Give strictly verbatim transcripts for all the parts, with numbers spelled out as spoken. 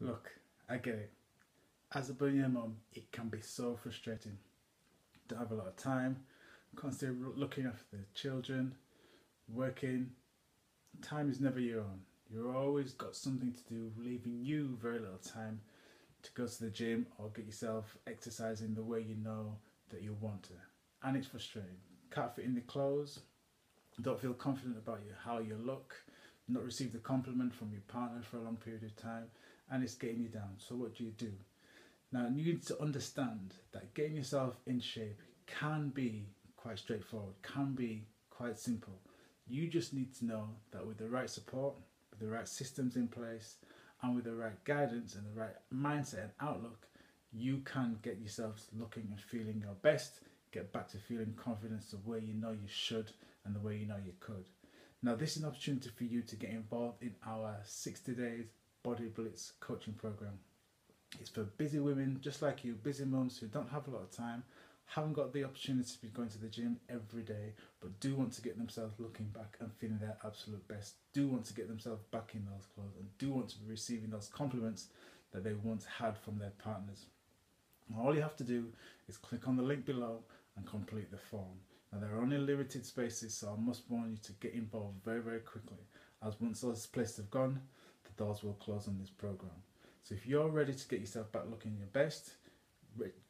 Look, I get it. As a billionaire mum, it can be so frustrating. Don't have a lot of time, constantly looking after the children, working. Time is never your own. You've always got something to do, leaving you very little time to go to the gym or get yourself exercising the way you know that you want to. And it's frustrating. Can't fit in the clothes, don't feel confident about you, how you look, not receive the compliment from your partner for a long period of time, and it's getting you down. So what do you do? Now, you need to understand that getting yourself in shape can be quite straightforward, can be quite simple. You just need to know that with the right support, with the right systems in place, and with the right guidance and the right mindset and outlook, you can get yourself looking and feeling your best, get back to feeling confidence the way you know you should and the way you know you could. Now, this is an opportunity for you to get involved in our sixty days Body Blitz coaching program. It's for busy women just like you, busy mums who don't have a lot of time, haven't got the opportunity to be going to the gym every day, but do want to get themselves looking back and feeling their absolute best, do want to get themselves back in those clothes, and do want to be receiving those compliments that they once had from their partners. And all you have to do is click on the link below and complete the form. Now, there are only limited spaces, so I must warn you to get involved very, very quickly, as once those places have gone, the doors will close on this program. So if you're ready to get yourself back looking your best,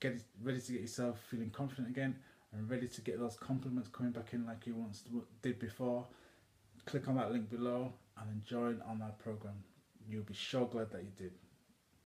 get ready to get yourself feeling confident again, and ready to get those compliments coming back in like you once did before, click on that link below and join on that program. You'll be sure glad that you did.